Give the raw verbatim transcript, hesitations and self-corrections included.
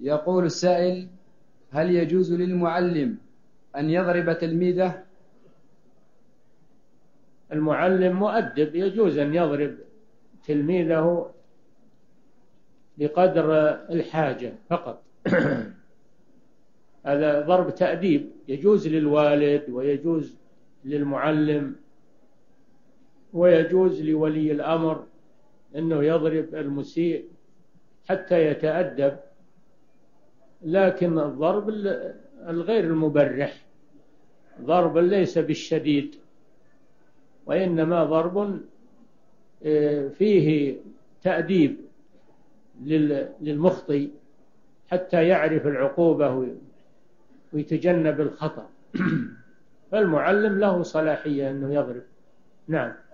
يقول السائل: هل يجوز للمعلم أن يضرب تلميذه؟ المعلم مؤدب، يجوز أن يضرب تلميذه بقدر الحاجة فقط. هذا ضرب تأديب، يجوز للوالد ويجوز للمعلم ويجوز لولي الأمر أنه يضرب المسيء حتى يتأدب، لكن الضرب الغير المبرح، ضرب ليس بالشديد، وإنما ضرب فيه تأديب للمخطئ حتى يعرف العقوبة ويتجنب الخطأ. فالمعلم له صلاحية أنه يضرب. نعم.